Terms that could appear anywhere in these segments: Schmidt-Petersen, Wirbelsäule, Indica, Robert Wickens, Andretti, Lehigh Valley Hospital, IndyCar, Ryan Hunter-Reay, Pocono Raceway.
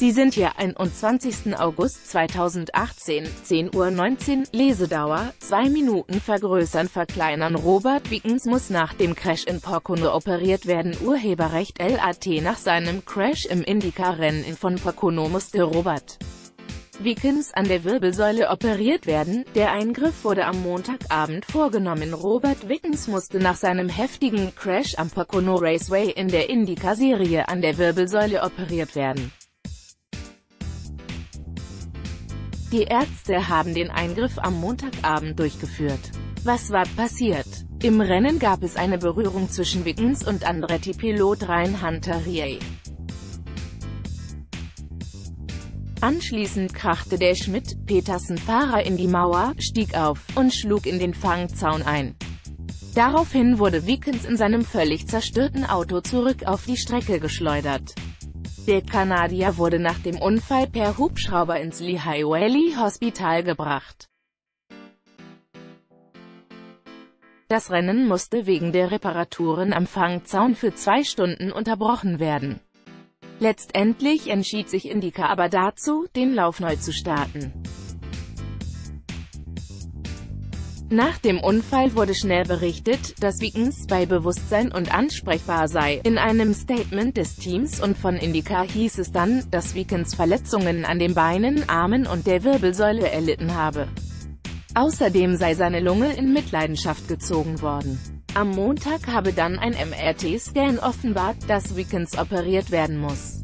Sie sind hier 21. August 2018, 10:19 Uhr, Lesedauer, 2 Minuten vergrößern verkleinern. Robert Wickens muss nach dem Crash in Pocono operiert werden. Urheberrecht LAT. Nach seinem Crash im IndyCar-Rennen von Pocono musste Robert Wickens an der Wirbelsäule operiert werden. Der Eingriff wurde am Montagabend vorgenommen. Robert Wickens musste nach seinem heftigen Crash am Pocono Raceway in der Indica-Serie an der Wirbelsäule operiert werden. Die Ärzte haben den Eingriff am Montagabend durchgeführt. Was war passiert? Im Rennen gab es eine Berührung zwischen Wickens und Andretti-Pilot Ryan Hunter-Reay. Anschließend krachte der Schmidt-Petersen-Fahrer in die Mauer, stieg auf und schlug in den Fangzaun ein. Daraufhin wurde Wickens in seinem völlig zerstörten Auto zurück auf die Strecke geschleudert. Der Kanadier wurde nach dem Unfall per Hubschrauber ins Lehigh Valley Hospital gebracht. Das Rennen musste wegen der Reparaturen am Fangzaun für 2 Stunden unterbrochen werden. Letztendlich entschied sich Indica aber dazu, den Lauf neu zu starten. Nach dem Unfall wurde schnell berichtet, dass Wickens bei Bewusstsein und ansprechbar sei. In einem Statement des Teams und von Indica hieß es dann, dass Wickens Verletzungen an den Beinen, Armen und der Wirbelsäule erlitten habe. Außerdem sei seine Lunge in Mitleidenschaft gezogen worden. Am Montag habe dann ein MRT-Scan offenbart, dass Wickens operiert werden muss.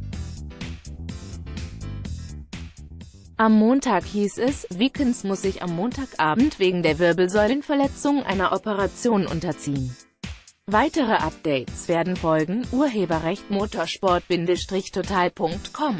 Am Montag hieß es, Wickens muss sich am Montagabend wegen der Wirbelsäulenverletzung einer Operation unterziehen. Weitere Updates werden folgen. Urheberrecht Motorsport-total.com